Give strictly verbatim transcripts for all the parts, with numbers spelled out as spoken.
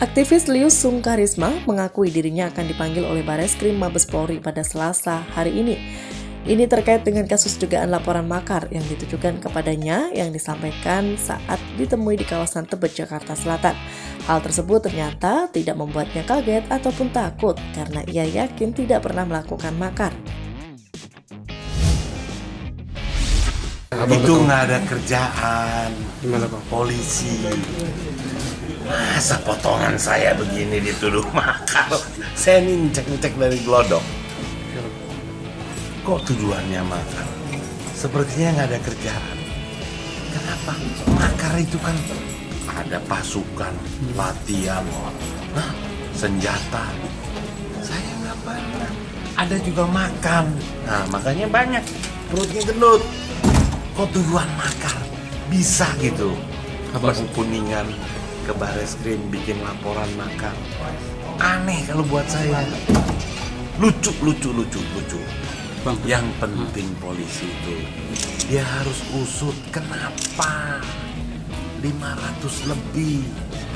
Aktivis Lieus Sungkharisma mengakui dirinya akan dipanggil oleh Bareskrim Mabes Polri pada Selasa hari ini. Ini terkait dengan kasus dugaan laporan makar yang ditujukan kepadanya yang disampaikan saat ditemui di kawasan Tebet, Jakarta Selatan. Hal tersebut ternyata tidak membuatnya kaget ataupun takut karena ia yakin tidak pernah melakukan makar. Itu nggak ada kerjaan, gimana Bang? Polisi. Masa potongan saya begini dituduh makar? Saya ini ngecek-ngecek dari Glodok. Kok tujuannya makar? Sepertinya nggak ada kerjaan. Kenapa? Makar itu kan ada pasukan, latihan, nah, senjata. Saya nggak pernah. Ada juga makan. Nah, makanya banyak perutnya gendut. Kok tujuan makar? Bisa gitu. Abang Kuningan ke Bareskrim bikin laporan makar, aneh kalau buat saya. Lucu, lucu, lucu, lucu. Bang, yang penting polisi itu dia harus usut kenapa lima ratus lebih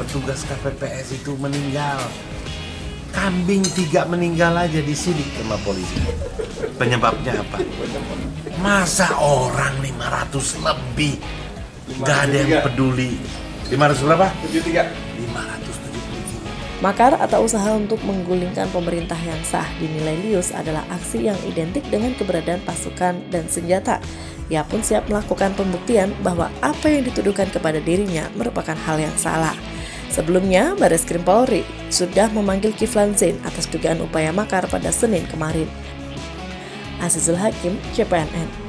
petugas K P P S itu meninggal. Kambing tiga meninggal aja disidik sama polisi. Penyebabnya apa? Masa orang lima ratus lebih nggak ada yang peduli? lima ratus berapa? lima ratus tujuh puluh tiga. Makar atau usaha untuk menggulingkan pemerintah yang sah dinilai Lieus adalah aksi yang identik dengan keberadaan pasukan dan senjata. Ia pun siap melakukan pembuktian bahwa apa yang dituduhkan kepada dirinya merupakan hal yang salah. Sebelumnya, Bareskrim Polri sudah memanggil Kivlan Zen atas dugaan upaya makar pada Senin kemarin. Azizul Hakim, C P N N.